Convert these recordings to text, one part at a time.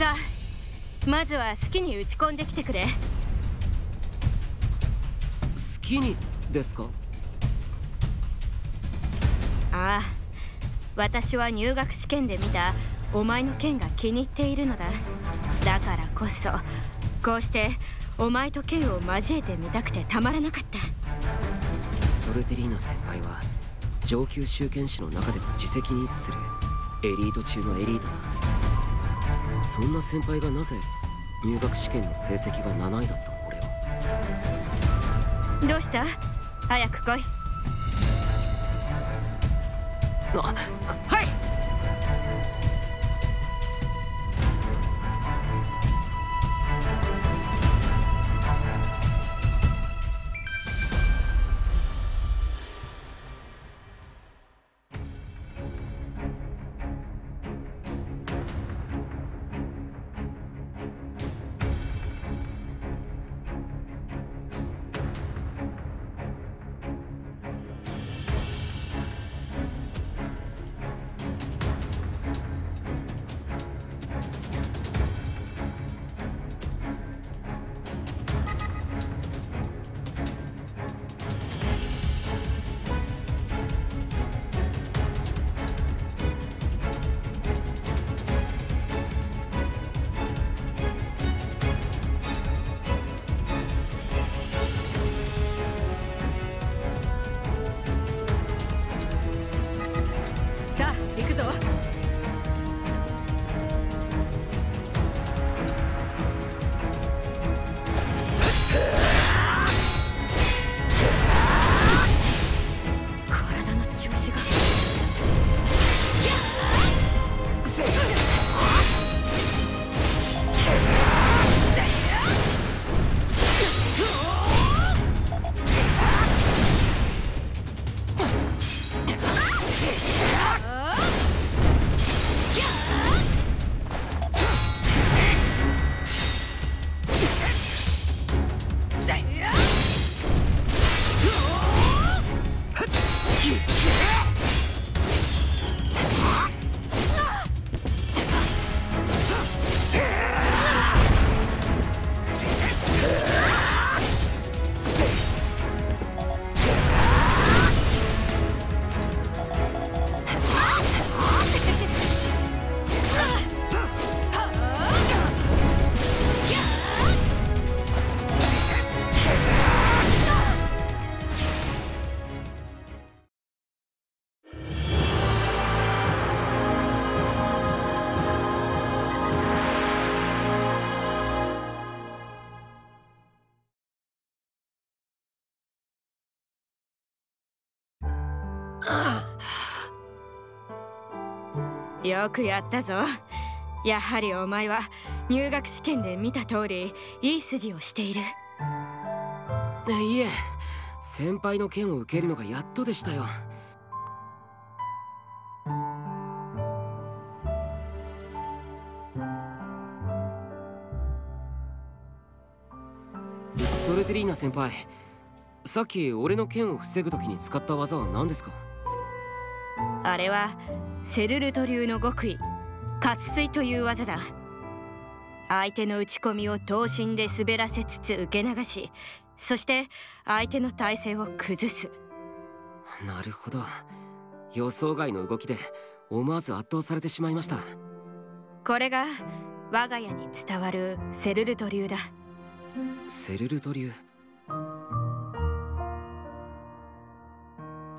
さあ、まずは好きに打ち込んできてくれ。好きにですか？ああ、私は入学試験で見たお前の剣が気に入っているのだ。だからこそこうしてお前と剣を交えてみたくてたまらなかった。ソルテリーナ先輩は上級修剣士の中でも自責に位置するエリート中のエリートだ。そんな先輩がなぜ入学試験の成績が7位だった俺を。どうした？早く来い。はい。よくやったぞ。やはりお前は入学試験で見た通りいい筋をしている。いえ、先輩の件を受けるのがやっとでしたよ。ソルテリーナ先輩、さっき俺の剣を防ぐ時に使った技は何ですか？あれはセルルト流の極意、活水という技だ。相手の打ち込みを刀身で滑らせつつ受け流し、そして相手の体勢を崩す。なるほど。予想外の動きで思わず圧倒されてしまいました。これが我が家に伝わるセルルト流だ。セルルト流。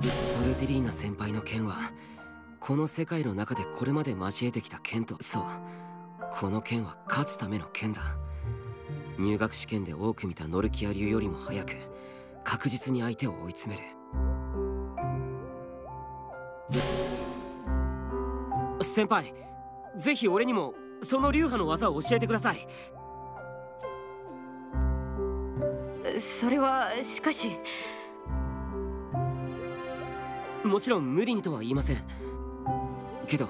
ソルティリーナ先輩の剣はこの世界の中でこれまで交えてきた剣と、そう、この剣は勝つための剣だ。入学試験で多く見たノルキア流よりも早く確実に相手を追い詰める。先輩、ぜひ俺にもその流派の技を教えてください。それはしかし、もちろん無理にとは言いませんけど、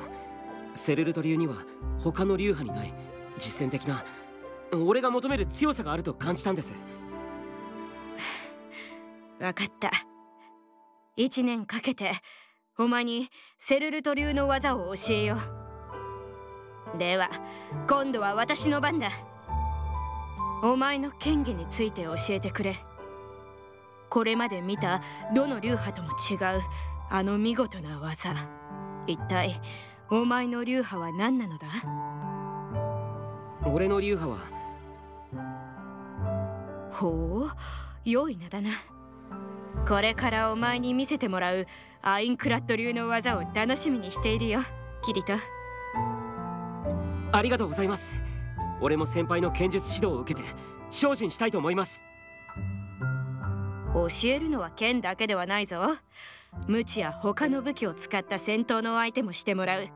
セルルト流には他の流派にない実践的な、俺が求める強さがあると感じたんです。分かった。1年かけてお前にセルルト流の技を教えよう。では今度は私の番だ。お前の剣技について教えてくれ。これまで見たどの流派とも違うあの見事な技、一体お前の流派は何なのだ？俺の流派は…ほう、良い名だな。これからお前に見せてもらうアインクラッド流の技を楽しみにしているよ、キリト。ありがとうございます。俺も先輩の剣術指導を受けて精進したいと思います。教えるのは剣だけではないぞ。ムチや他の武器を使った戦闘の相手もしてもらう。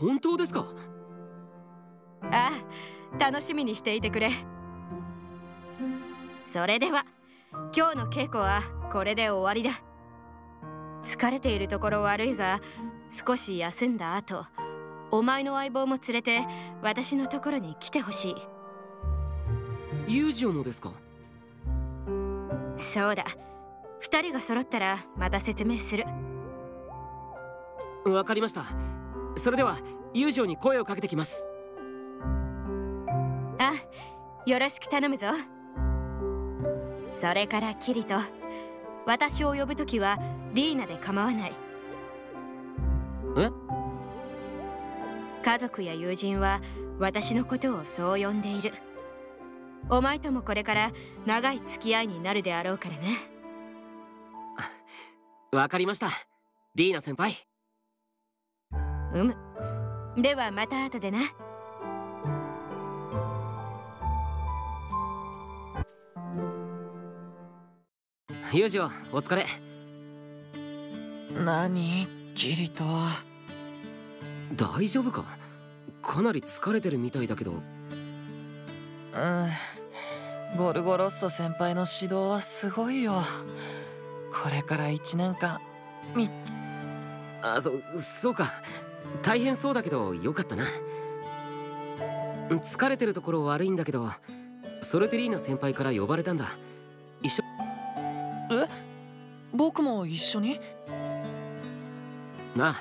本当ですか？ああ、楽しみにしていてくれ。それでは今日の稽古はこれで終わりだ。疲れているところ悪いが、少し休んだ後、お前の相棒も連れて私のところに来てほしい。友情もですか？そうだ。2人が揃ったらまた説明する。わかりました。それでは友情に声をかけてきます。あ、よろしく頼むぞ。それからキリト、私を呼ぶときはリーナで構わない。え？家族や友人は私のことをそう呼んでいる。お前ともこれから長い付き合いになるであろうからね。わかりました、リーナ先輩。うむ。ではまた後でな。ユジオ、お疲れ。何、キリト。大丈夫か？かなり疲れてるみたいだけど。ゴルゴロッソ先輩の指導はすごいよ。これから1年間、そうか、大変そうだけどよかったな。疲れてるところ悪いんだけど、ソルテリーナ先輩から呼ばれたんだ。一緒。え？僕も一緒に？なあ、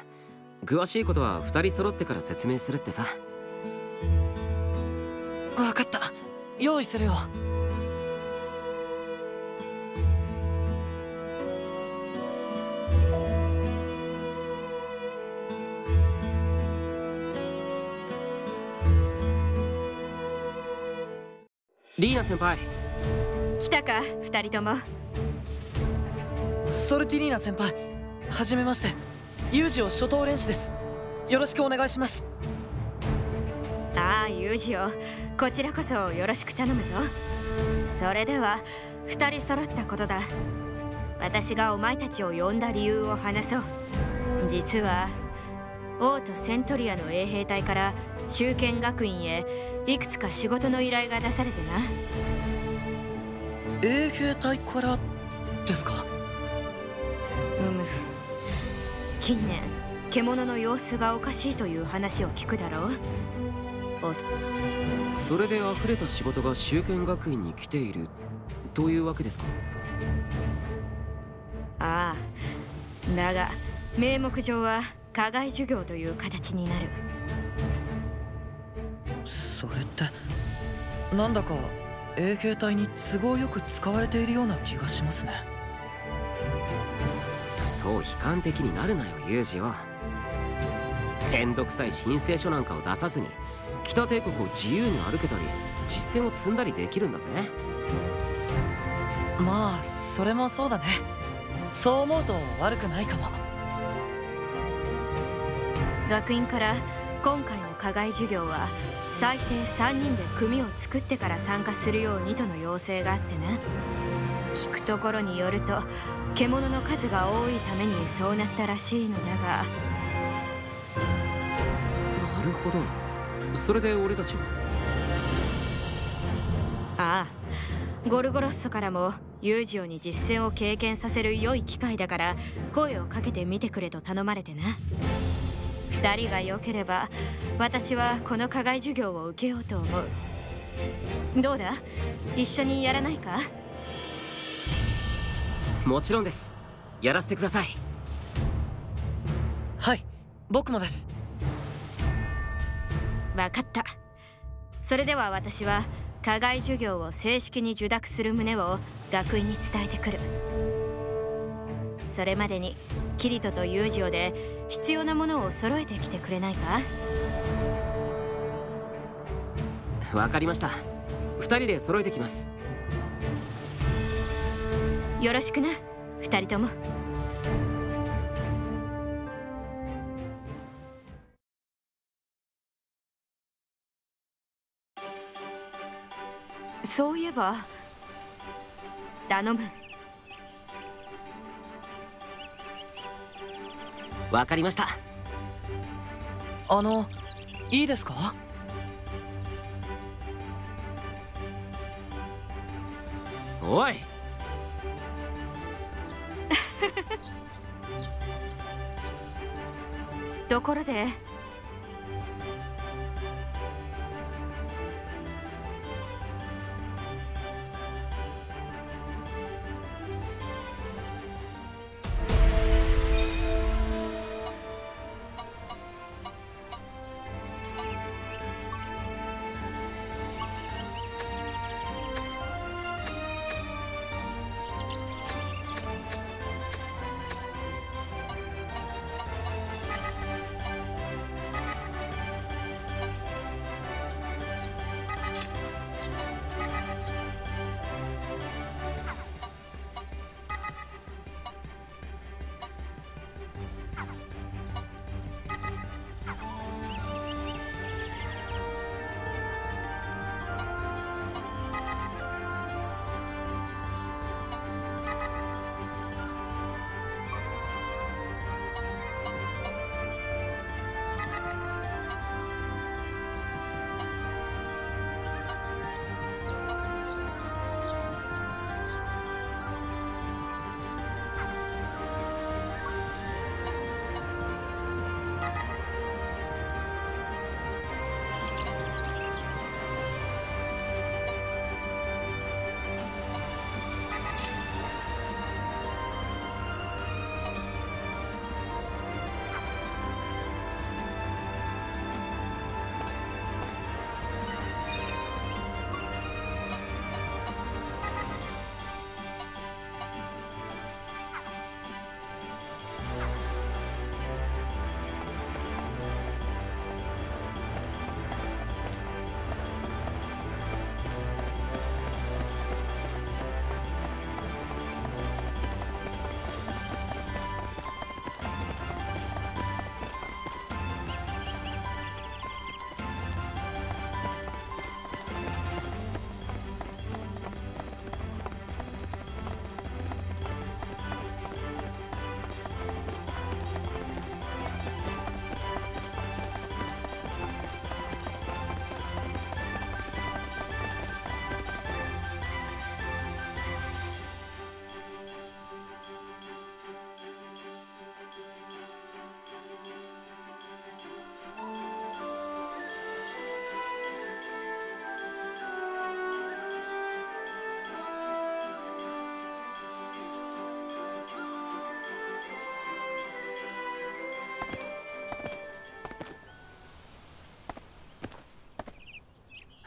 詳しいことは2人揃ってから説明するってさ。分かった、用意するよ。リーナ先輩、来たか、2人とも。ソルティリーナ先輩、はじめまして。ユージオ初等練士です。よろしくお願いします。ああ、ユージオ、こちらこそよろしく頼むぞ。それでは2人揃ったことだ。私がお前たちを呼んだ理由を話そう。実は王都セントリアの衛兵隊から中堅学院へいくつか仕事の依頼が出されてな。衛兵隊からですか？うむ。近年獣の様子がおかしいという話を聞くだろう。それで溢れた仕事が中堅学院に来ているというわけですか？ああ、だが名目上は課外授業という形になる。それってなんだか衛兵隊に都合よく使われているような気がしますね。そう悲観的になるなよ、ユージは。めんどくさい申請書なんかを出さずに北帝国を自由に歩けたり実践を積んだりできるんだぜ。まあそれもそうだね。そう思うと悪くないかも。学院から今回の課外授業は最低3人で組を作ってから参加するようにとの要請があってね。聞くところによると獣の数が多いためにそうなったらしいのだが。なるほど。それで俺たちは。ああ、ゴルゴロッソからもユージオに実践を経験させる良い機会だから声をかけてみてくれと頼まれてな。2人が良ければ私はこの課外授業を受けようと思う。どうだ、一緒にやらないか？もちろんです。やらせてください。はい、僕もです。分かった。それでは私は課外授業を正式に受諾する旨を学院に伝えてくる。それまでにキリトとユージオで必要なものを揃えてきてくれないか。わかりました。2人で揃えてきます。よろしくな、2人とも。そういえば、頼む。わかりました。いいですか？おいところで、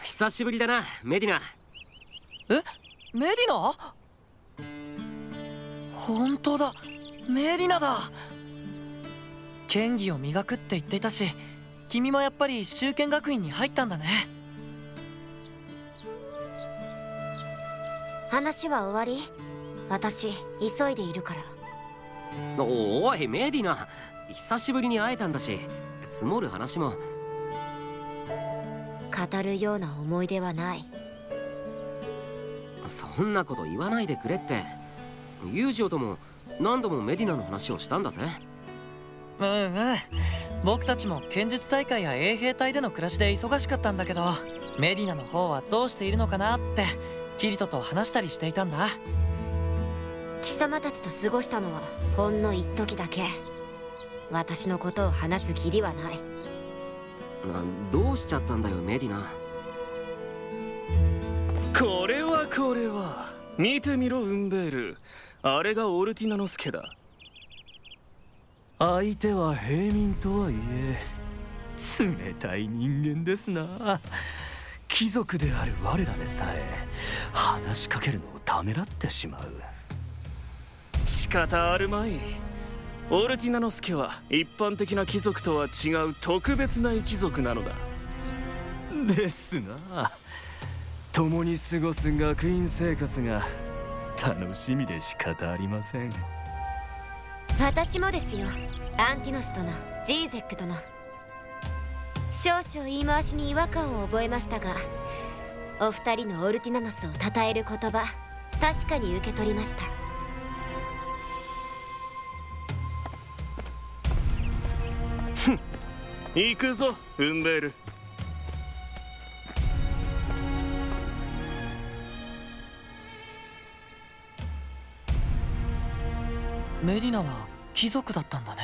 久しぶりだな、メディナ。え、メディナ？本当だ、メディナだ。剣技を磨くって言っていたし、君もやっぱり修剣学院に入ったんだね。話は終わり？私、急いでいるから。おい、メディナ、久しぶりに会えたんだし、積もる話も。語るような思い出はない。そんなこと言わないでくれって。ユージオとも何度もメディナの話をしたんだぜ。僕たちも剣術大会や衛兵隊での暮らしで忙しかったんだけど、メディナの方はどうしているのかなってキリトと話したりしていたんだ。貴様たちと過ごしたのはほんの一時だけ。私のことを話す義理はない。どうしちゃったんだよ、メディナ。これはこれは、見てみろウンベール、あれがオルティナノスケだ。相手は平民とはいえ冷たい人間ですな。貴族である我らでさえ話しかけるのをためらってしまう。仕方あるまい。オルティナノスケは一般的な貴族とは違う特別な一族なのだ。ですが共に過ごす学院生活が楽しみで仕方ありません。私もですよ、アンティノス殿、ジーゼック殿。少々言い回しに違和感を覚えましたが、お二人のオルティナノスを称える言葉、確かに受け取りました。ふん、行くぞ、ウンベール。メディナは貴族だったんだね。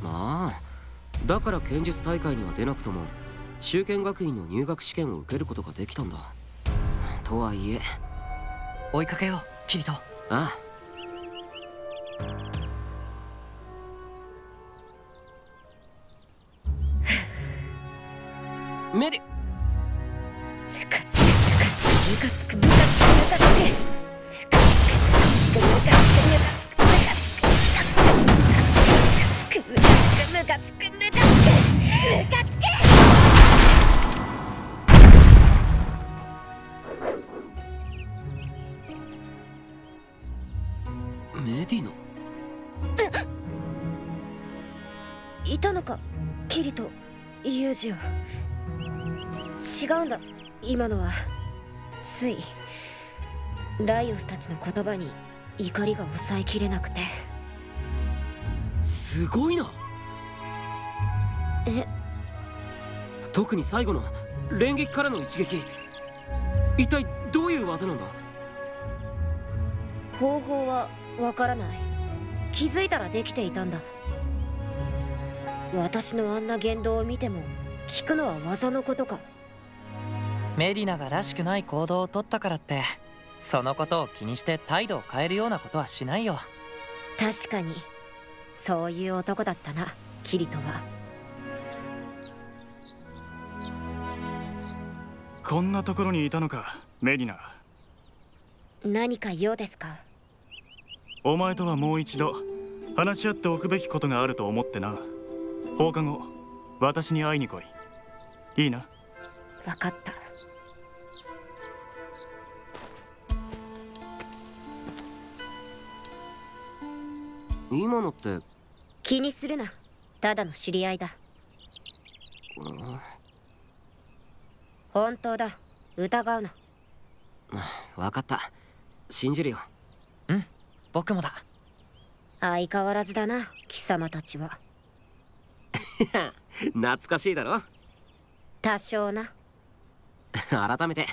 まあ、だから剣術大会には出なくとも修剣学院の入学試験を受けることができたんだ。とはいえ追いかけよう、キリト。ああ。メディメディナ、いたのかキリト、ユージオ。違うんだ、今のはついライオスたちの言葉に怒りが抑えきれなくて。すごいな。え、特に最後の連撃からの一撃、一体どういう技なんだ。方法はわからない。気づいたらできていたんだ。私のあんな言動を見ても聞くのは技のことか。メディナがらしくない行動をとったからってそのことを気にして態度を変えるようなことはしないよ。確かにそういう男だったな、キリトは。こんなところにいたのか、メディナ。何か用ですか。お前とはもう一度話し合っておくべきことがあると思ってな。放課後私に会いに来い。いいな。分かった。今のって気にするな、ただの知り合いだ。本当だ、疑うな。分かった、信じるよ。うん、僕もだ。相変わらずだな、貴様たちは。懐かしいだろ。多少な。改めて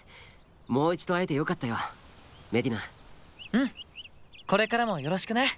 もう一度会えてよかったよ、メディナ。うん、これからもよろしくね。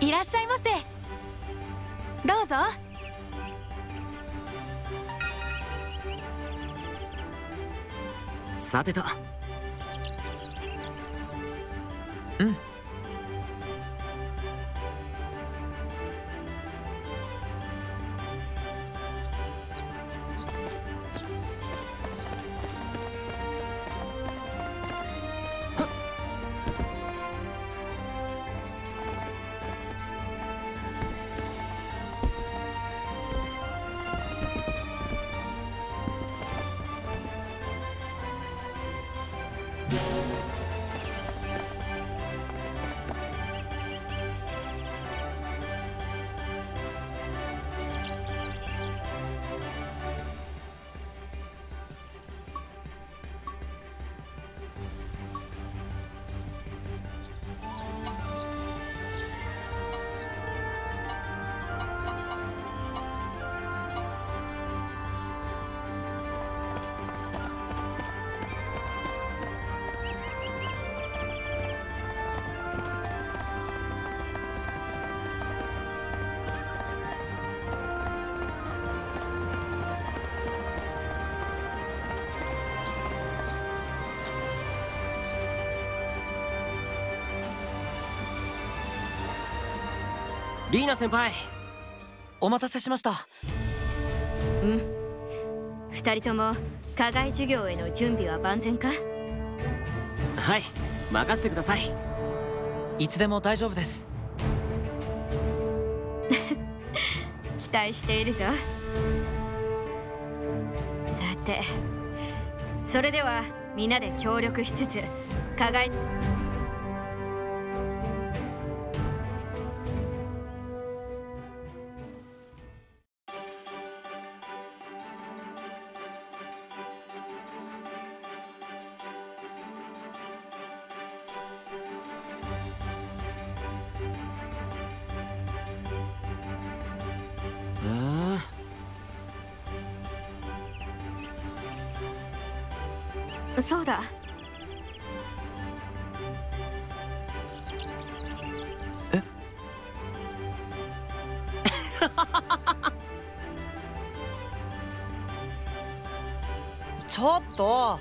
いらっしゃいませ。どうぞ。さてと。うん。リーナ先輩、お待たせしました。2人とも課外授業への準備は万全か？はい、任せてください。いつでも大丈夫です。期待しているぞ。さて、それではみんなで協力しつつ課外そうだ。え？ちょっと。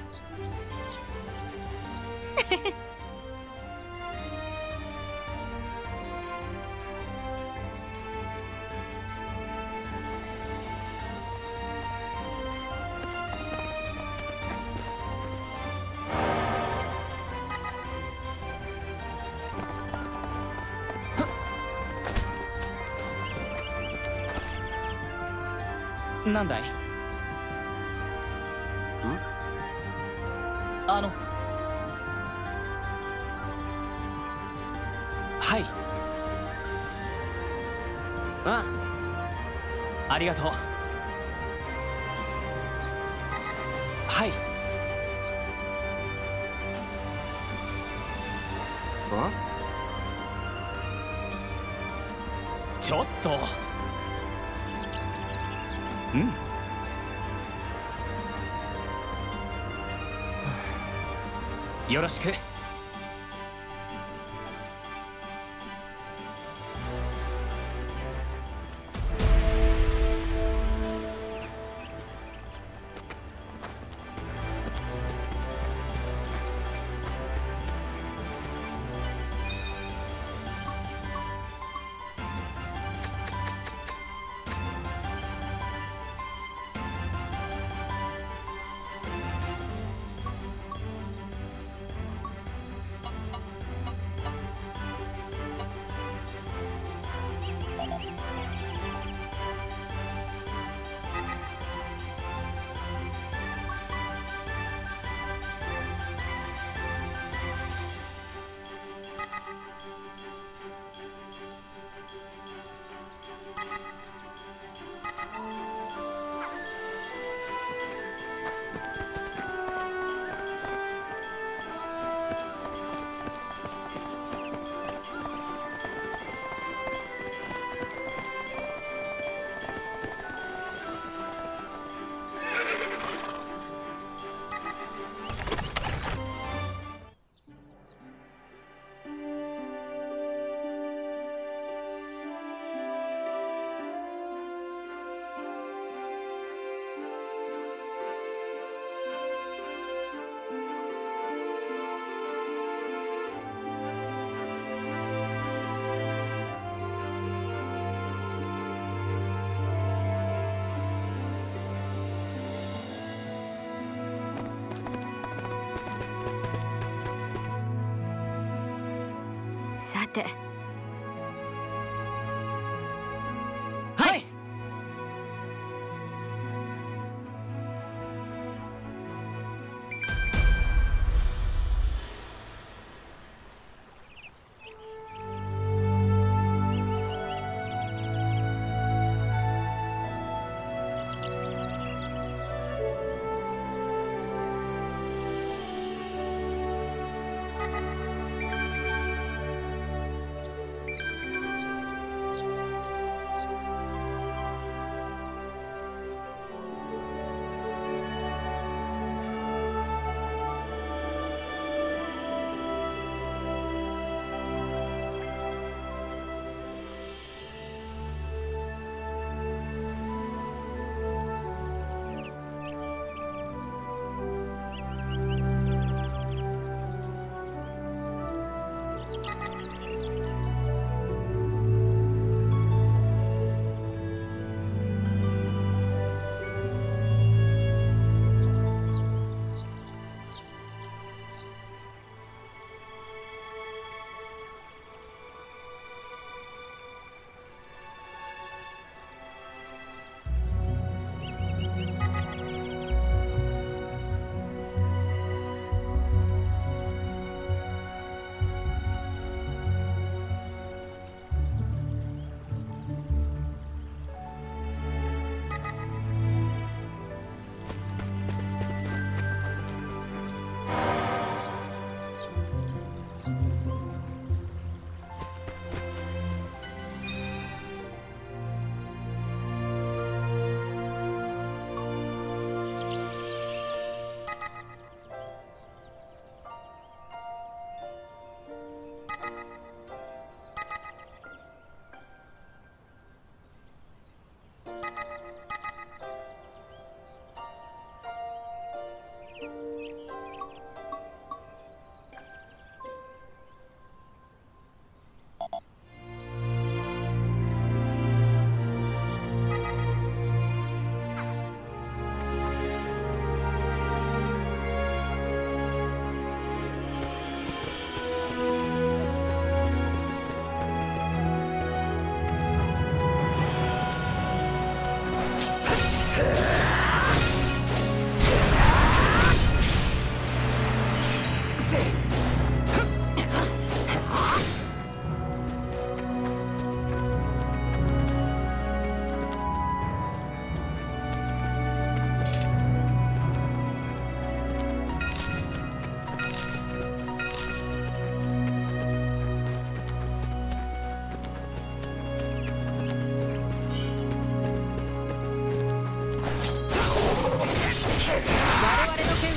なんだい？ん？はい。ありがとう。はい。ちょっと。うん、よろしく。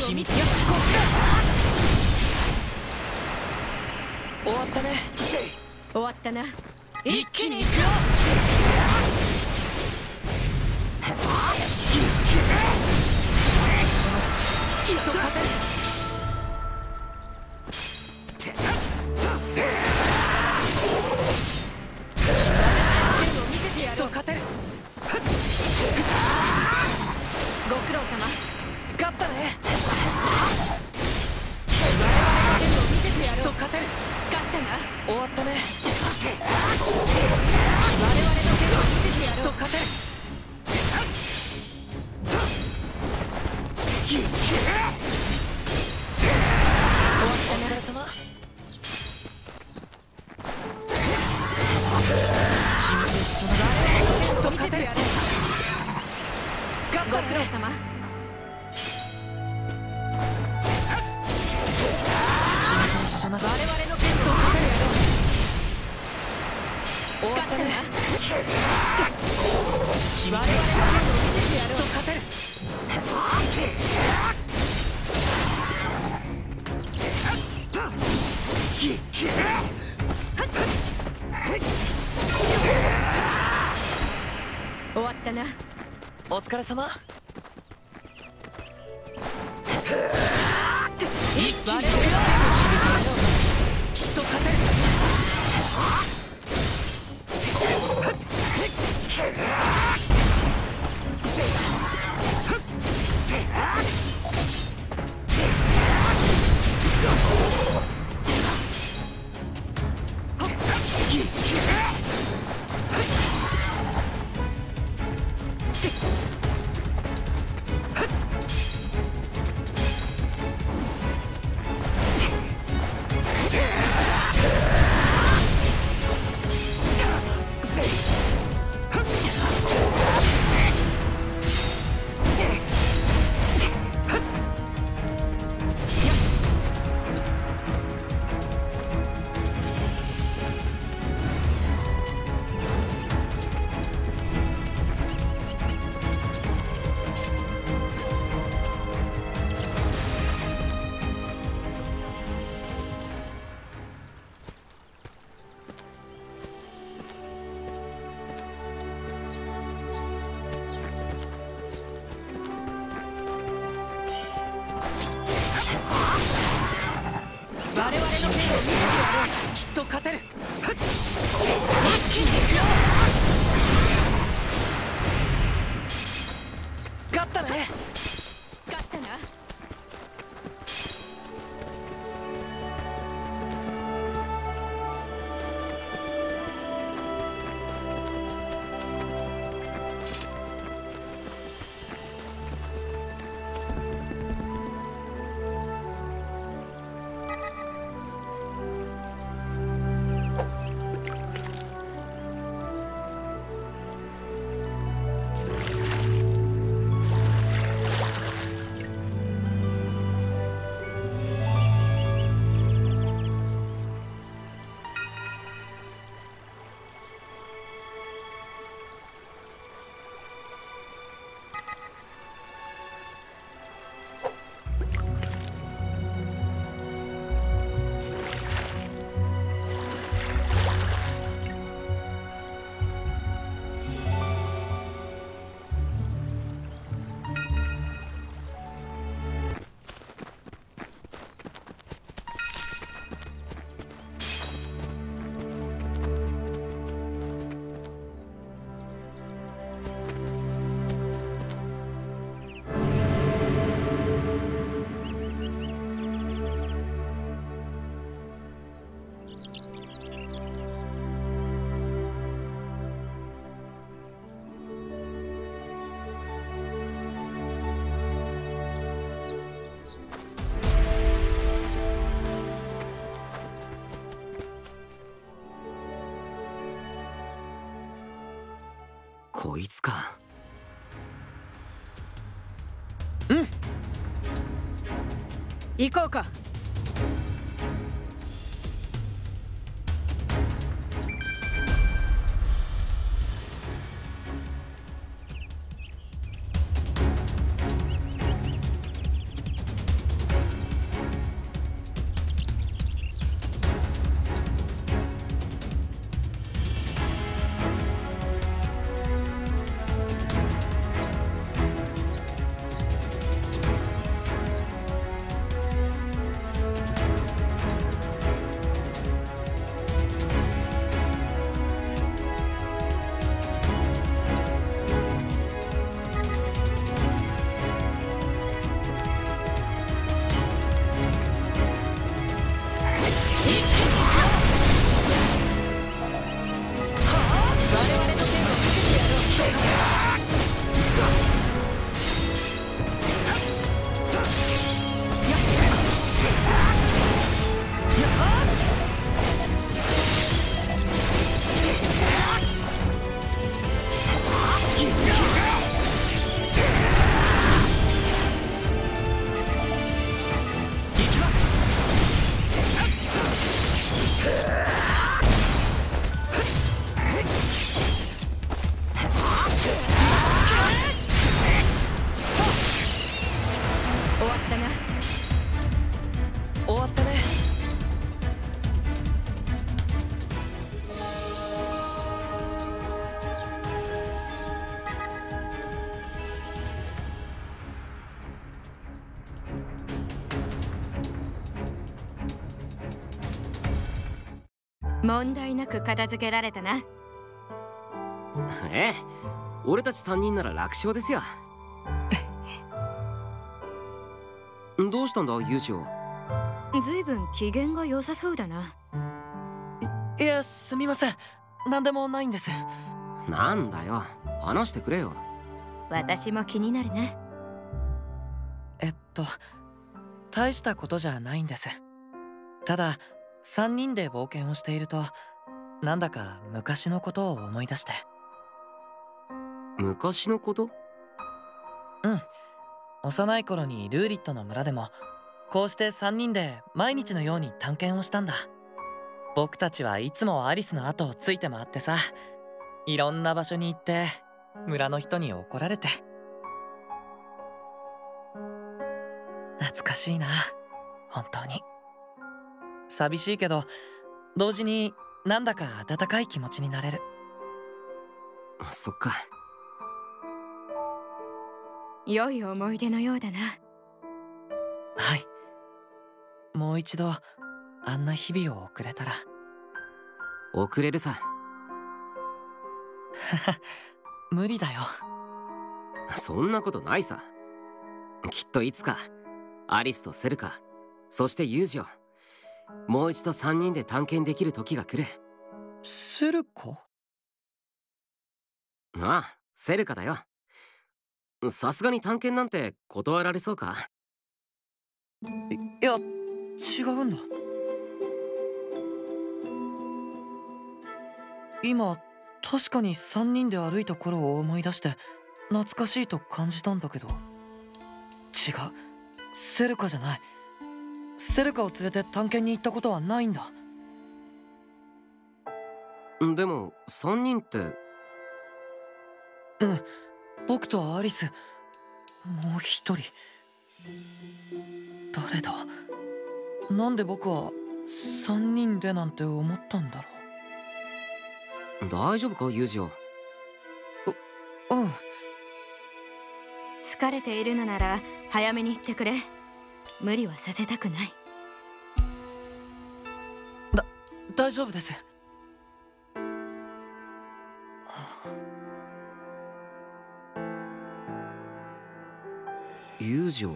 秘密よ、こっちだ。終わったね。終わったな。一気に行くよ。きっと勝てる。お疲れ様。一気にきっと勝てる。こいつか。うん。行こうか。問題なく片付けられたな。ええ、俺たち3人なら楽勝ですよ。どうしたんだ、ユウシオ。ずいぶん機嫌が良さそうだな。いや、すみません。何でもないんです。なんだよ、話してくれよ。私も気になるね。大したことじゃないんです。ただ、3人で冒険をしていると、なんだか昔のことを思い出して。昔のこと？うん。幼い頃にルーリットの村でもこうして3人で毎日のように探検をしたんだ。僕たちはいつもアリスの後をついて回ってさ、いろんな場所に行って村の人に怒られて。懐かしいな、本当に。寂しいけど同時になんだか温かい気持ちになれる。そっか。良い思い出のようだな。はい、もう一度あんな日々を送れたら。送れるさ。無理だよ。そんなことないさ。きっといつかアリスとセルカ、そしてユージをもう一度3人で探検できる時が来る。セルカ？ああ、セルカだよ。さすがに探検なんて断られそうか？いや、違うんだ。今確かに3人で歩いた頃を思い出して懐かしいと感じたんだけど、違う、セルカじゃない。セルカを連れて探検に行ったことはないんだ。でも3人って。うん、僕とアリス、もう一人、誰だ。なんで僕は3人でなんて思ったんだろう。大丈夫か、ユージオ。うん。疲れているのなら早めに行ってくれ。無理はさせたくない。大丈夫です。友情。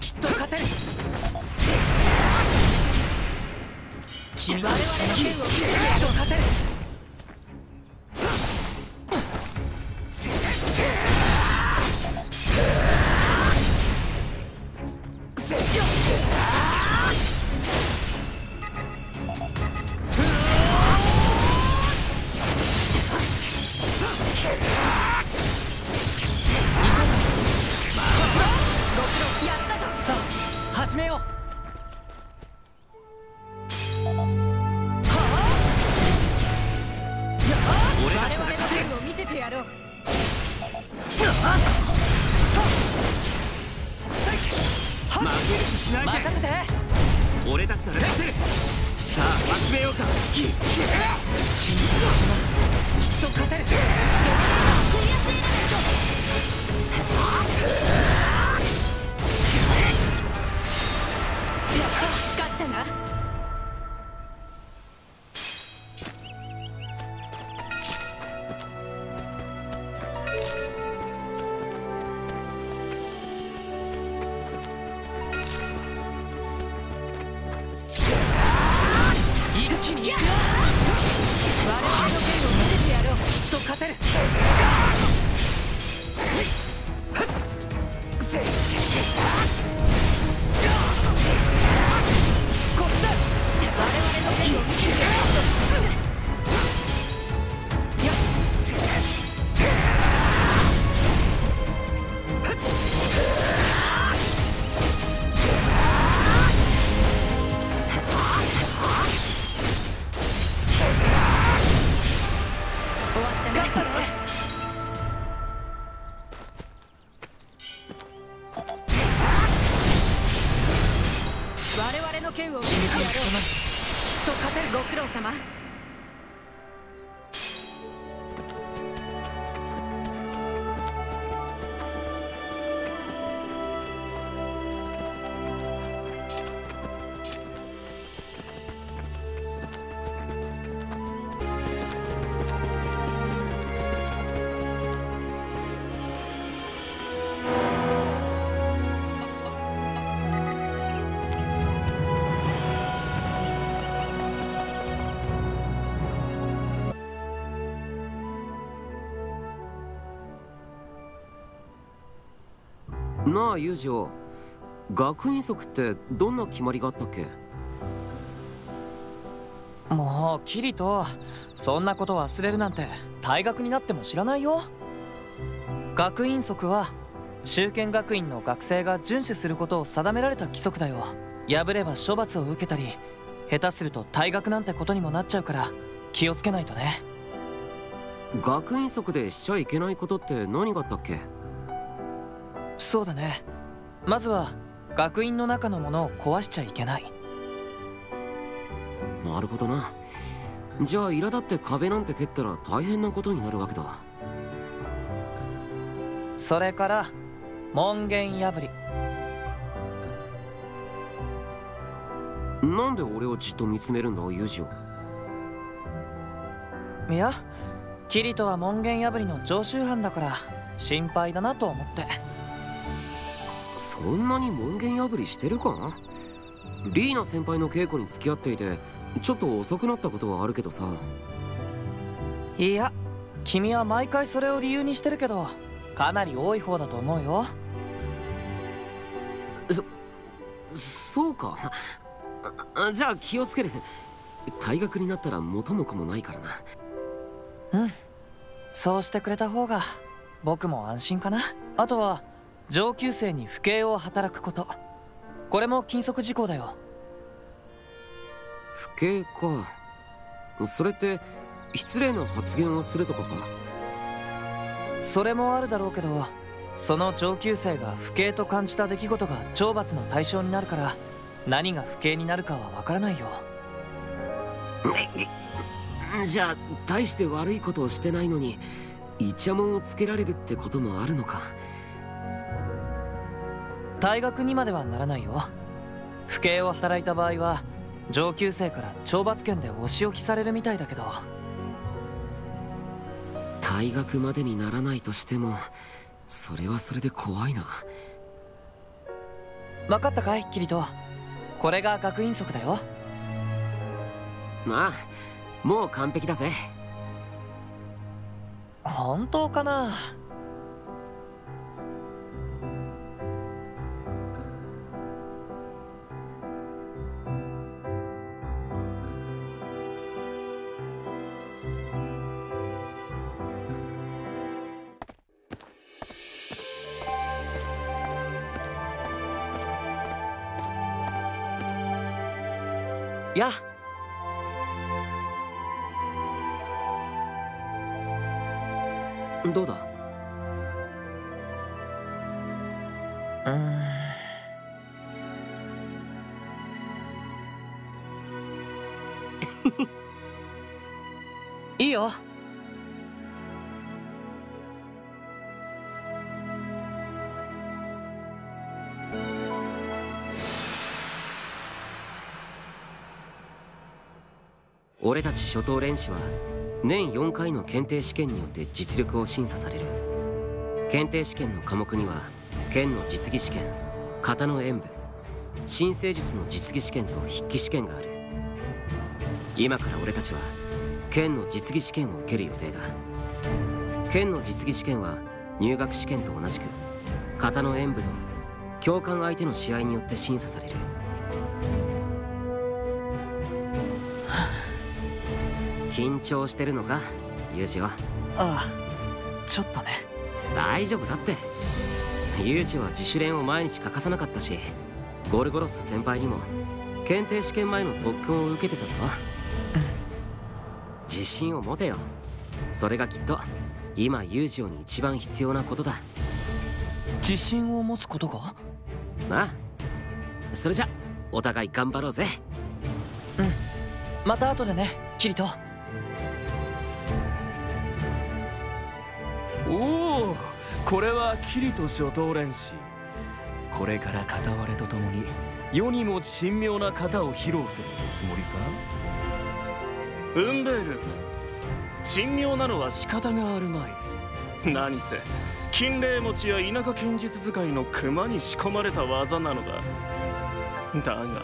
きっと勝てる。なあ裕次郎、学院則ってどんな決まりがあったっけ？もうキリト、そんなこと忘れるなんて退学になっても知らないよ。学院則は修験学院の学生が遵守することを定められた規則だよ。破れば処罰を受けたり、下手すると退学なんてことにもなっちゃうから気をつけないとね。学院則でしちゃいけないことって何があったっけ？そうだね、まずは学院の中のものを壊しちゃいけない。なるほどな。じゃあ苛立って壁なんて蹴ったら大変なことになるわけだ。それから門限破り。なんで俺をじっと見つめるんだ裕次郎。いや、キリトは門限破りの常習犯だから心配だなと思って。そんなに門限破りしてるかな？リーナ先輩の稽古に付き合っていてちょっと遅くなったことはあるけどさ。いや、君は毎回それを理由にしてるけど、かなり多い方だと思うよ。そうか。じゃあ気をつける。退学になったら元も子もないからな。うん、そうしてくれた方が僕も安心かな。あとは上級生に不敬を働くこと、これも禁則事項だよ。不敬か。それって失礼な発言をするとかか？それもあるだろうけど、その上級生が不敬と感じた出来事が懲罰の対象になるから、何が不敬になるかはわからないよ。じゃあ大して悪いことをしてないのにイチャモンをつけられるってこともあるのか。退学にまではならないよ。不敬を働いた場合は上級生から懲罰権でお仕置きされるみたいだけど。退学までにならないとしてもそれはそれで怖いな。分かったかいキリト、これが学院則だよ。ああ、もう完璧だぜ。本当かな？やあ、どうだ？いいよ。俺たち初等練士は年4回の検定試験によって実力を審査される。検定試験の科目には剣の実技試験、型の演武、新生術の実技試験と筆記試験がある。今から俺たちは剣の実技試験を受ける予定だ。剣の実技試験は入学試験と同じく型の演武と教官相手の試合によって審査される。緊張してるのか、ユージは。ああ、ちょっとね。大丈夫だって。ユージは自主練を毎日欠かさなかったし、ゴルゴロッソ先輩にも検定試験前の特訓を受けてたのよ。自信を持てよ。それがきっと今ユージに一番必要なことだ。自信を持つことか？ああ。それじゃお互い頑張ろうぜ。うん。また後でね、キリト。おお、これはキリト初等練士。これから片割れとともに世にも珍妙な型を披露するつもりか？ウンベール、珍妙なのは仕方があるまい。何せ金霊持ちや田舎剣術使いの熊に仕込まれた技なのだ。だが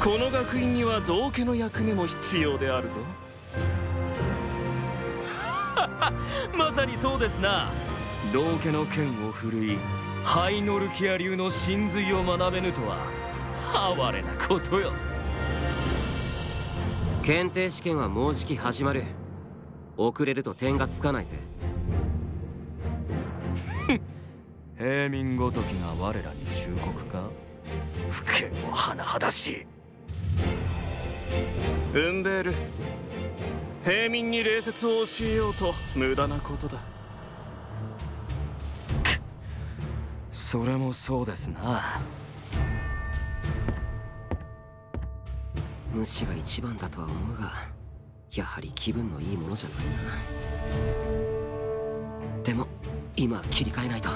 この学院には道家の役目も必要であるぞ。まさにそうですな。道家の剣を振るいハイノルキア流の神髄を学べぬとは哀れなことよ。検定試験はもうじき始まる。遅れると点がつかないぜ。平民ごときが我らに忠告か。不敬も甚だしい。ウンベール、平民に礼節を教えようと無駄なことだ。それもそうですな。無視が一番だとは思うが、やはり気分のいいものじゃないな。でも今切り替えないと。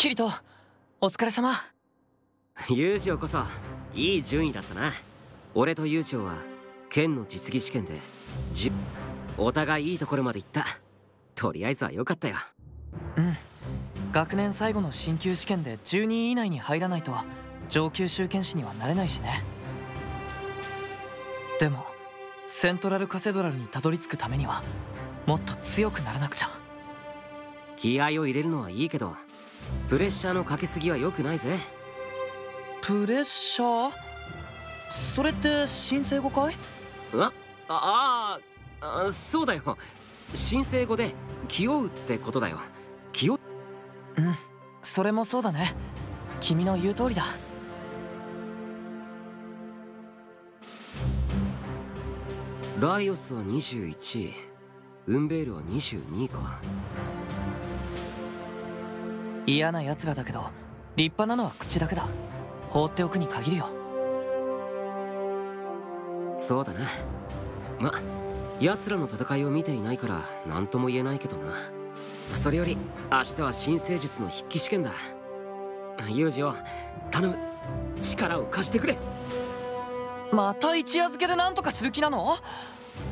キリト、お疲れ様。友情こそいい順位だったな。俺と友情は県の実技試験でお互いいいところまで行った。とりあえずは良かったよ。うん、学年最後の進級試験で12位以内に入らないと上級修験士にはなれないしね。でもセントラルカセドラルにたどり着くためにはもっと強くならなくちゃ。気合を入れるのはいいけど、プレッシャーのかけすぎは良くないぜ。プレッシャー？それって新生語かい？そうだよ。新生語で気負うってことだよ。気負う。うん、それもそうだね。君の言う通りだ。ライオスは21位、ウンベールは22位か。嫌な奴らだけど立派なのは口だけだ。放っておくに限るよ。そうだな。ま、奴らの戦いを見ていないから何とも言えないけどな。それより明日は新生術の筆記試験だ。ユージを頼む、力を貸してくれ。また一夜漬けで何とかする気なの？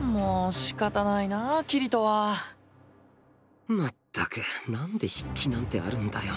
もう仕方ないな、キリトは。まったく、なんで筆記なんてあるんだよ。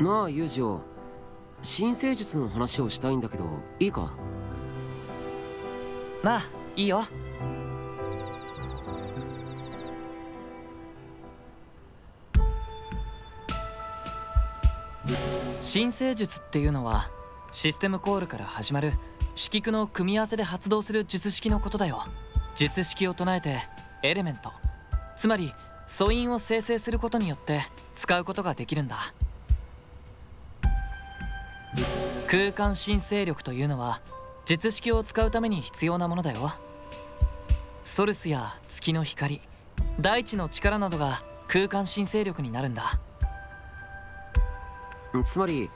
なあ、ユージオ、新生術の話をしたいんだけど、いいか？まあ、いいよ。新生術っていうのは、システムコールから始まる式句の組み合わせで発動する術式のことだよ。術式を唱えて、エレメント、つまり素因を生成することによって使うことができるんだ。空間申請力というのは術式を使うために必要なものだよ。ソルスや月の光、大地の力などが空間申請力になるんだ。つまり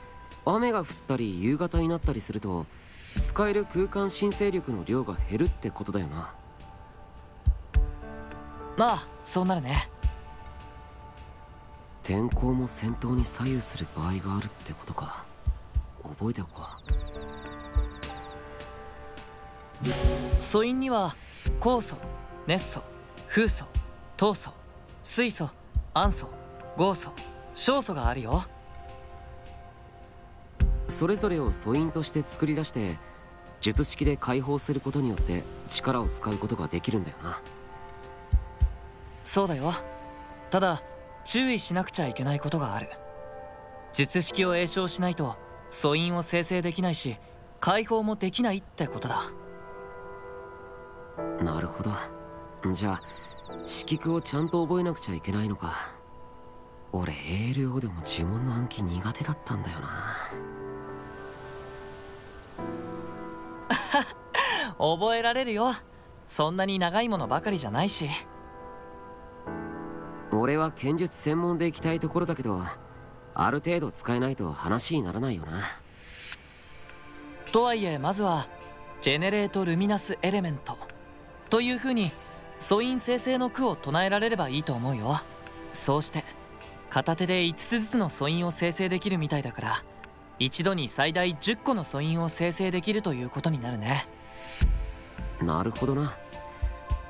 雨が降ったり夕方になったりすると使える空間申請力の量が減るってことだよな。ああ、そうなるね。天候も戦闘に左右する場合があるってことか。覚えておこう。素因には酵素、熱素、風素、糖素、水素、暗素、合素、小素があるよ。それぞれを素因として作り出して術式で解放することによって力を使うことができるんだよな。そうだよ。ただ注意しなくちゃいけないことがある。術式を詠唱しないと素因を生成できないし解放もできないってことだ。なるほど。じゃあ式句をちゃんと覚えなくちゃいけないのか。俺 ALO でも呪文の暗記苦手だったんだよな。覚えられるよ。そんなに長いものばかりじゃないし。俺は剣術専門で行きたいところだけど、ある程度使えないと話にならないよな。とはいえ、まずはジェネレートルミナスエレメントというふうに素因生成の句を唱えられればいいと思うよ。そうして片手で5つずつの素因を生成できるみたいだから、一度に最大10個の素因を生成できるということになるね。なるほどな。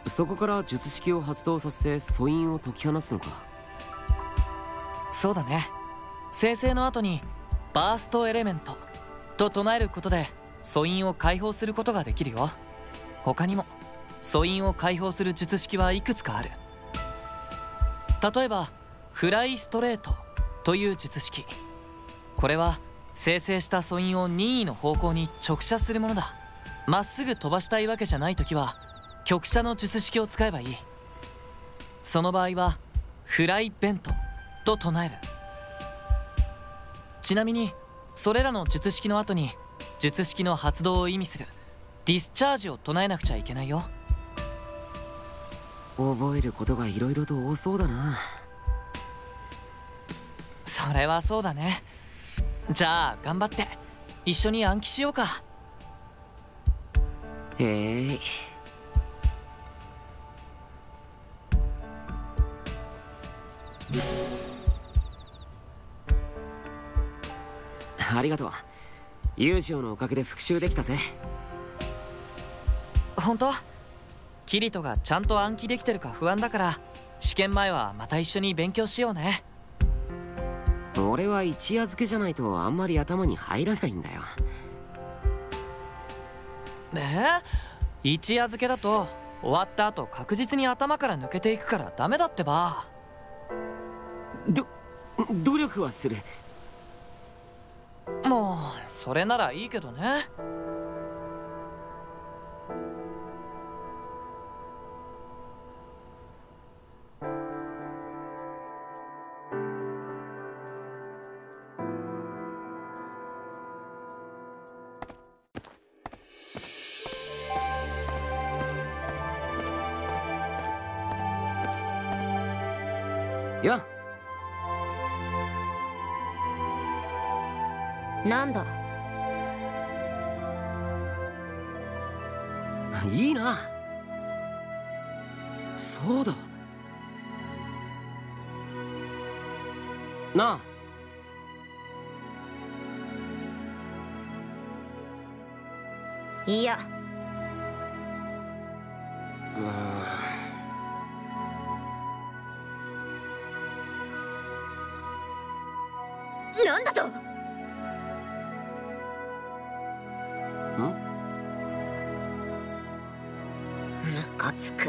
そこから術式を発動させて素因を解き放つのか。そうだね。生成の後にバーストエレメントと唱えることで素因を解放することができるよ。他にも素因を解放する術式はいくつかある。例えばフライストレートという術式。これは生成した素因を任意の方向に直射するものだ。まっすぐ飛ばしたいわけじゃない時は曲者の術式を使えばいい。その場合はフライベントと唱える。ちなみにそれらの術式の後に術式の発動を意味するディスチャージを唱えなくちゃいけないよ。覚えることがいろいろと多そうだな。それはそうだね。じゃあ頑張って一緒に暗記しようか。へえ。ありがとう。友情のおかげで復習できたぜ。本当？キリトがちゃんと暗記できてるか不安だから試験前はまた一緒に勉強しようね。俺は一夜漬けじゃないとあんまり頭に入らないんだよ。一夜漬けだと終わった後確実に頭から抜けていくからダメだってば。努力はする。もうそれならいいけどね。よっ。なんだ。いいな。そうだなあ。いや、なんだと。つく。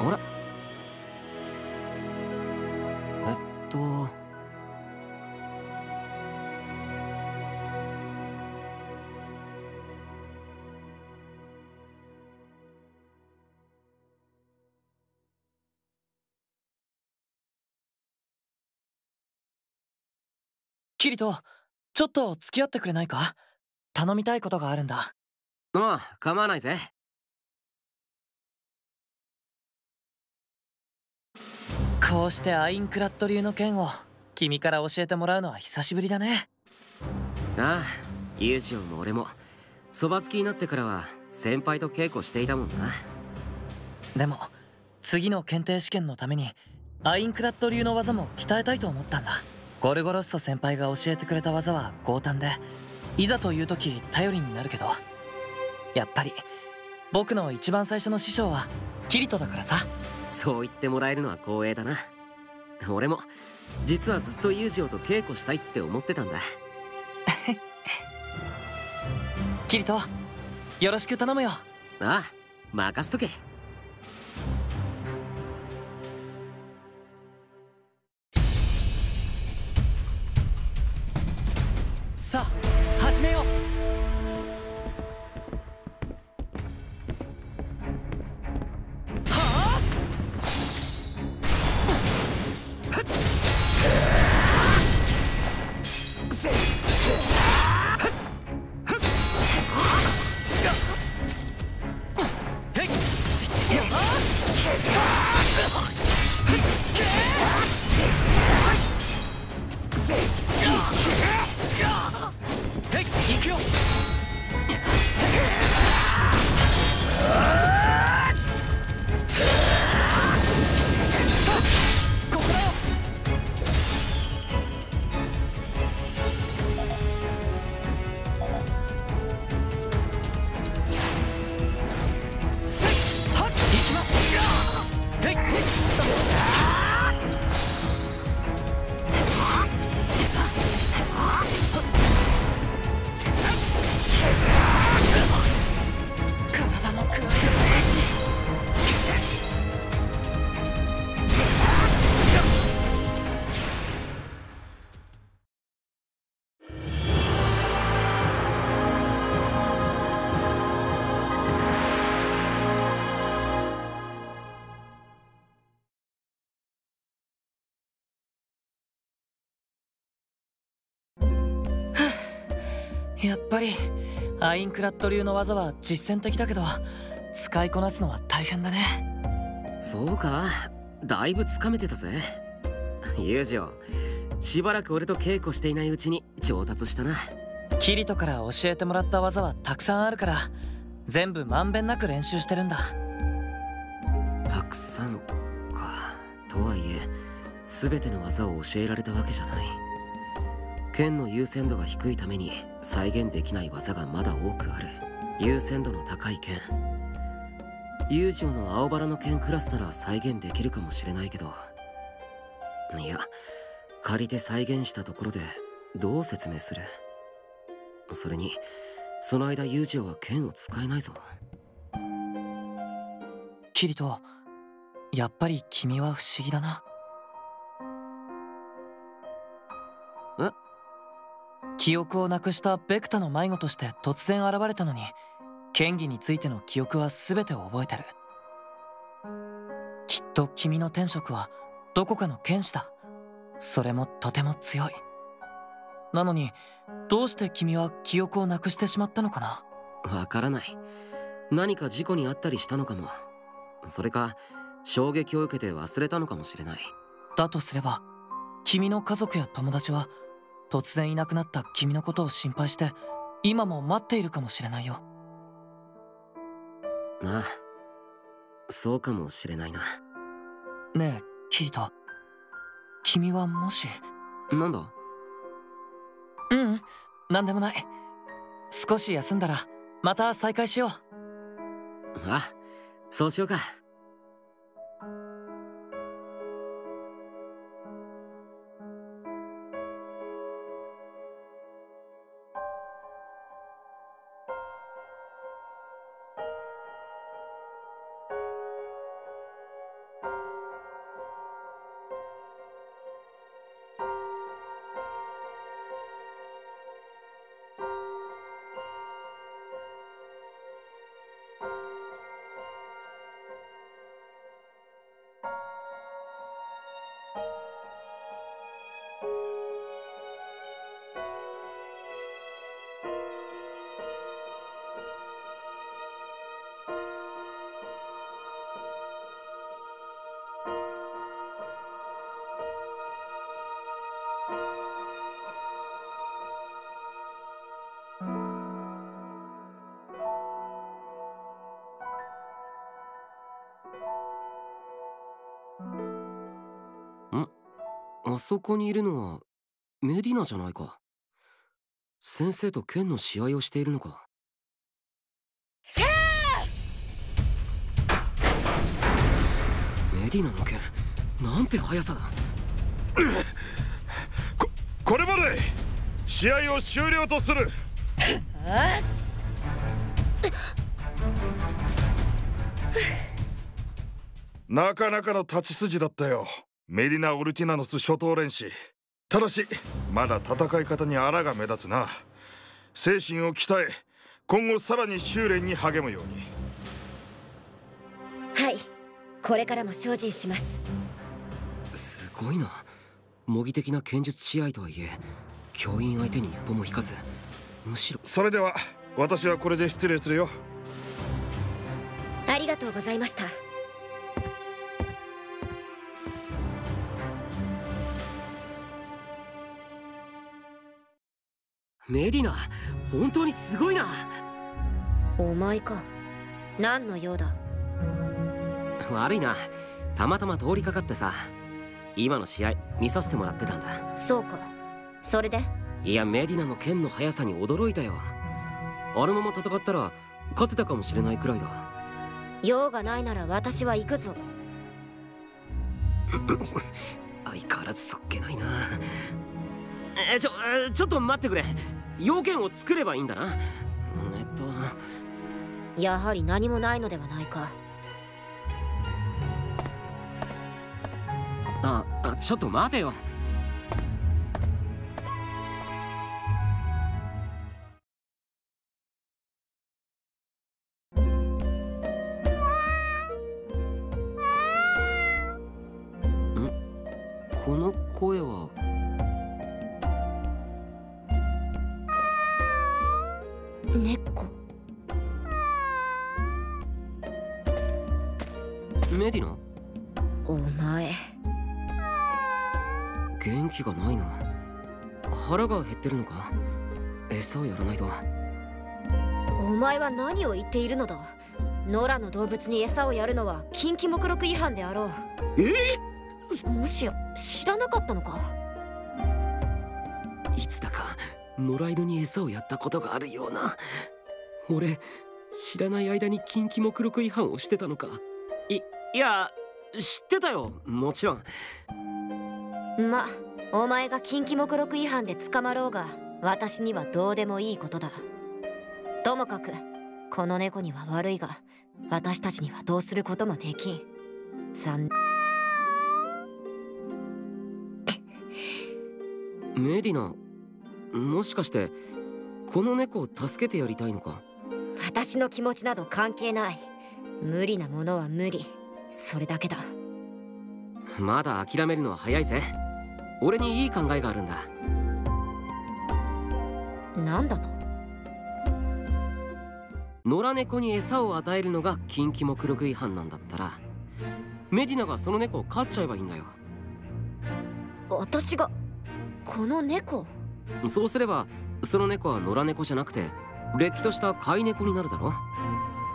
あら。キリト、ちょっと付き合ってくれないか？頼みたいことがあるんだ。ああ、構わないぜ。こうしてアインクラッド流の剣を君から教えてもらうのは久しぶりだね。ああ、ユージオも俺もそばつきになってからは先輩と稽古していたもんな。でも次の検定試験のためにアインクラッド流の技も鍛えたいと思ったんだ。ゴルゴロッソ先輩が教えてくれた技は強胆で、いざという時頼りになるけど、やっぱり僕の一番最初の師匠はキリトだからさ。そう言ってもらえるのは光栄だな。俺も実はずっとユージオと稽古したいって思ってたんだ。キリト、よろしく頼むよ。ああ、任せとけ。さあ始めよう。はあ。行くよ。やっぱりアインクラッド流の技は実践的だけど使いこなすのは大変だね。そうか、だいぶつかめてたぜ。ユージオ、しばらく俺と稽古していないうちに上達したな。キリトから教えてもらった技はたくさんあるから全部まんべんなく練習してるんだ。たくさんか。とはいえ全ての技を教えられたわけじゃない。剣の優先度が低いために再現できない技がまだ多くある。優先度の高い剣、友情の青バラの剣クラスなら再現できるかもしれないけど、いや借りて再現したところでどう説明する。それにその間友情は剣を使えないぞ。キリト、やっぱり君は不思議だな。え？記憶をなくしたベクタの迷子として突然現れたのに、剣技についての記憶は全て覚えてる。きっと君の天職はどこかの剣士だ。それもとても強い。なのにどうして君は記憶をなくしてしまったのかな。わからない。何か事故にあったりしたのかも。それか衝撃を受けて忘れたのかもしれない。だとすれば君の家族や友達は突然いなくなった君のことを心配して今も待っているかもしれないよ。ああ、そうかもしれないな。ねえキリト、君はもし…なんだ？ううん、なんでもない。少し休んだらまた再会しよう。あ、そうしようか。あそこにいるのはメディナじゃないか。先生と剣の試合をしているのか。さあ！メディナの剣、なんて速さだ。これまで試合を終了とする。なかなかの立ち筋だったよ、メディナ・オルティナノス初等練習。ただしまだ戦い方にあらが目立つな。精神を鍛え今後さらに修練に励むように。はい、これからも精進します。すごいな。模擬的な剣術試合とはいえ教員相手に一歩も引かず、むしろ…それでは私はこれで失礼するよ。ありがとうございました。メディナ、本当にすごいな。お前か、何の用だ。悪いな、たまたま通りかかってさ。今の試合見させてもらってたんだ。そうか、それで。いや、メディナの剣の速さに驚いたよ。あのまま戦ったら勝てたかもしれないくらいだ。用がないなら私は行くぞ。相変わらずそっけないな。ちょっと待ってくれ。要件を作ればいいんだな。やはり何もないのではないか。あ、ちょっと待てよ。ん？この声は。根っこ。メディナ、お前元気がないな。腹が減ってるのか。餌をやらないと。お前は何を言っているのだ。野良の動物に餌をやるのは禁忌目録違反であろう。もしや知らなかったのか。いつだか野良犬に餌をやったことがあるような。俺知らない間に禁忌目録違反をしてたのか。いや知ってたよ、もちろん。まお前が禁忌目録違反で捕まろうが私にはどうでもいいことだ。ともかくこの猫には悪いが私たちにはどうすることもできん。残念。メディナ、もしかしてこの猫を助けてやりたいのか。私の気持ちなど関係ない。無理なものは無理、それだけだ。まだ諦めるのは早いぜ。俺にいい考えがあるんだ。なんだと。野良猫に餌を与えるのが禁忌目録違反なんだったら、メディナがその猫を飼っちゃえばいいんだよ。私がこの猫？そうすればその猫は野良猫じゃなくてれっきとした飼い猫になるだろ。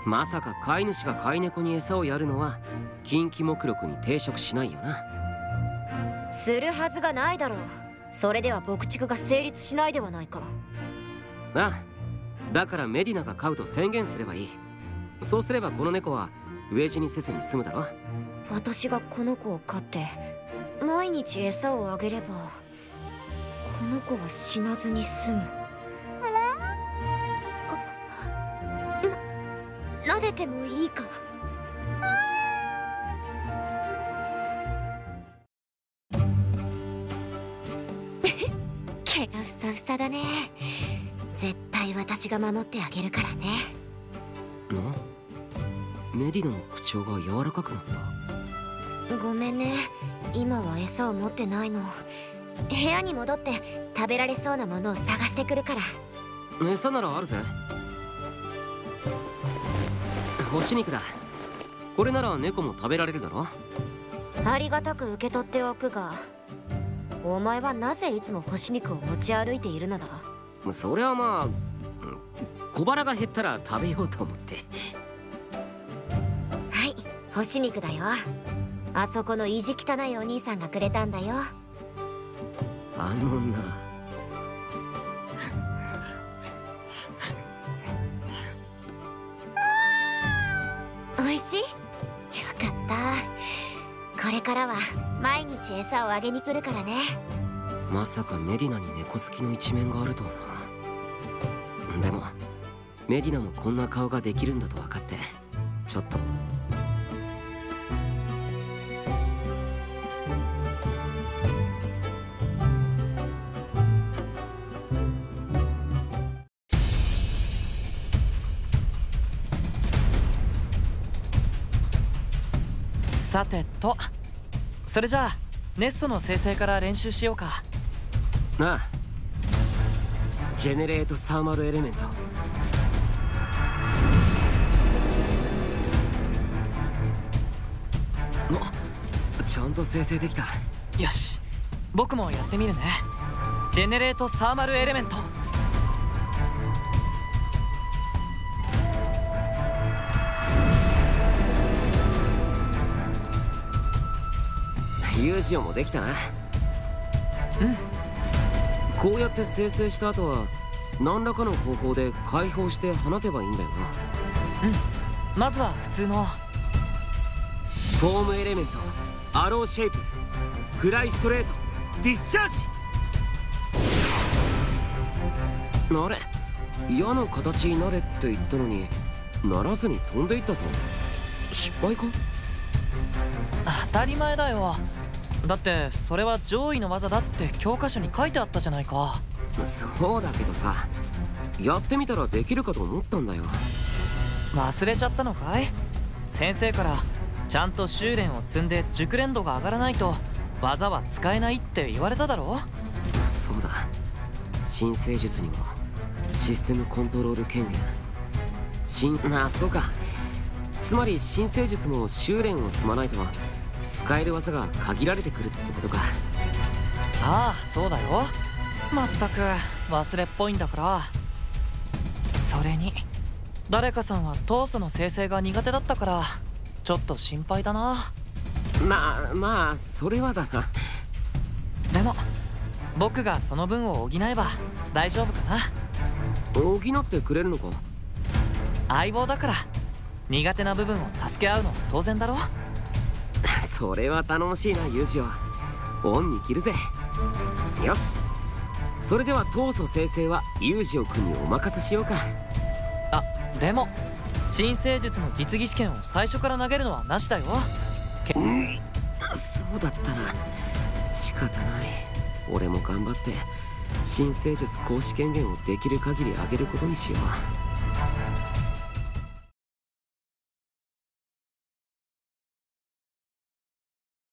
まさか飼い主が飼い猫に餌をやるのは禁忌目録に抵触しないよな。するはずがないだろう。それでは牧畜が成立しないではないか。ああ、だからメディナが飼うと宣言すればいい。そうすればこの猫は飢え死にせずに済むだろ。私がこの子を飼って毎日餌をあげればこの子は死なずに済む。撫でてもいいか。毛がふさふさだね。絶対私が守ってあげるからね。メディナの口調が柔らかくなった。ごめんね、今は餌を持ってないの。部屋に戻って食べられそうなものを探してくるから。餌ならあるぜ。干し肉だ。これなら猫も食べられるだろ。ありがたく受け取っておくが、お前はなぜいつも干し肉を持ち歩いているのだ。それはまあ小腹が減ったら食べようと思って。はい、干し肉だよ。あそこの意地汚いお兄さんがくれたんだよ。あの女。おいしい？よかった。これからは毎日餌をあげに来るからね。まさかメディナに猫好きの一面があるとはな。でもメディナもこんな顔ができるんだと分かってちょっと。さてと、それじゃあネストの生成から練習しようか。ああ、ジェネレートサーマルエレメント。お、ちゃんと生成できた。よし、僕もやってみるね。ジェネレートサーマルエレメント。ユージオもできたな。うん。こうやって生成した後は何らかの方法で解放して放てばいいんだよな。うん。まずは普通のフォームエレメント、アローシェイプ、フライストレート、ディッシャージ。あれ、矢の形になれって言ったのにならずに飛んでいったぞ。失敗か？当たり前だよ。だってそれは上位の技だって教科書に書いてあったじゃないか。そうだけどさ、やってみたらできるかと思ったんだよ。忘れちゃったのかい。先生からちゃんと修練を積んで熟練度が上がらないと技は使えないって言われただろ。そうだ、新生術にもシステムコントロール権限。そうか。つまり新生術も修練を積まないと使える技が限られてくるってことか。ああ、そうだよ。まったく忘れっぽいんだから。それに誰かさんは闘争の生成が苦手だったからちょっと心配だな。まあそれはだな。でも僕がその分を補えば大丈夫かな。補ってくれるのか。相棒だから苦手な部分を助け合うのは当然だろ。それは頼もしいな、ユージは。オンに切るぜ。よし、それでは闘争生成はユージオ君にお任せしようか。でも新生術の実技試験を最初から投げるのはなしだよ。そうだったな。仕方ない。俺も頑張って新生術行使権限をできる限り上げることにしよう。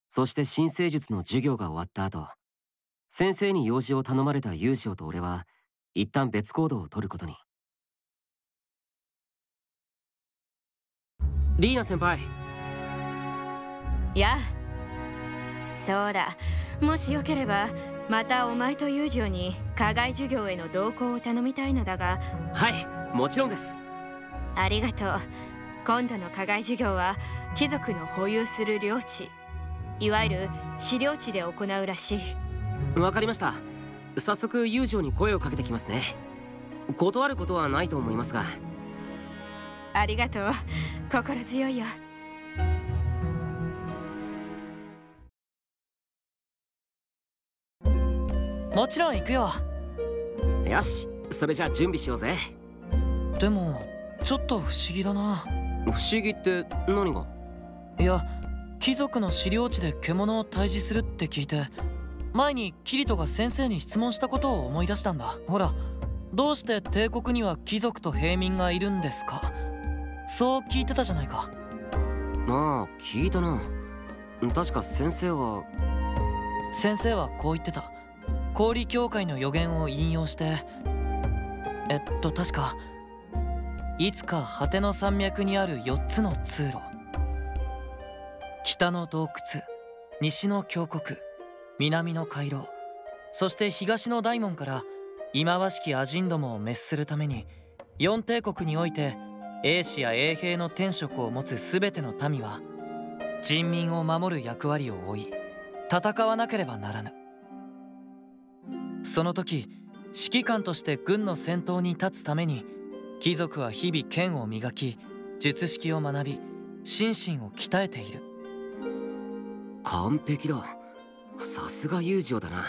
そして新生術の授業が終わった後、先生に用事を頼まれた優勝と俺は一旦別行動を取ることに。リーナ先輩。やあ、そうだ。もしよければまたお前と友情に課外授業への同行を頼みたいのだが。はい、もちろんです。ありがとう。今度の課外授業は貴族の保有する領地、いわゆる私領地で行うらしい。わかりました。早速友情に声をかけてきますね。断ることはないと思いますが。ありがとう、心強いよ。もちろん行くよ。よし、それじゃあ準備しようぜ。でもちょっと不思議だな。不思議って何が。いや、貴族の私領地で獣を退治するって聞いて、前にキリトが先生に質問したことを思い出したんだ。ほら、どうして帝国には貴族と平民がいるんですか。そう聞いてたじゃないか。ああ、聞いたな。確か先生はこう言ってた。氷協会の予言を引用して、確かいつか果ての山脈にある4つの通路、北の洞窟、西の峡谷、南の回廊、そして東の大門から忌まわしきアジンどもを滅するために、4帝国において英氏や英兵の天職を持つ全ての民は人民を守る役割を負い戦わなければならぬ。その時指揮官として軍の先頭に立つために貴族は日々剣を磨き術式を学び心身を鍛えている。完璧だ。さすが友情だな。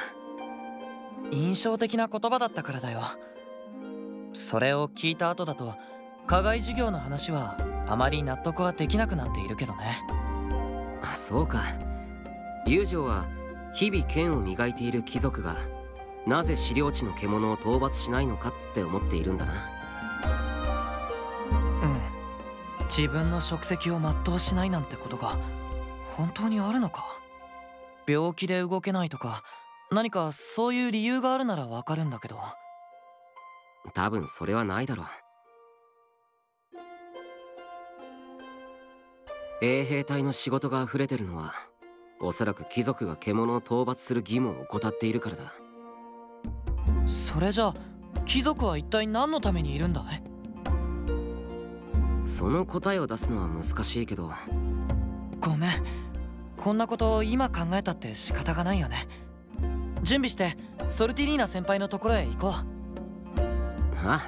印象的な言葉だったからだよ。それを聞いた後だと課外授業の話はあまり納得はできなくなっているけどね。そうか。友情は日々剣を磨いている貴族がなぜ私領地の獣を討伐しないのかって思っているんだな。うん、自分の職責を全うしないなんてことが本当にあるのか。病気で動けないとか何かそういう理由があるならわかるんだけど。多分それはないだろう。衛兵隊の仕事が溢れてるのはおそらく貴族が獣を討伐する義務を怠っているからだ。それじゃあ貴族は一体何のためにいるんだい？その答えを出すのは難しいけど。ごめん、こんなことを今考えたって仕方がないよね。準備してソルティリーナ先輩のところへ行こう。あ、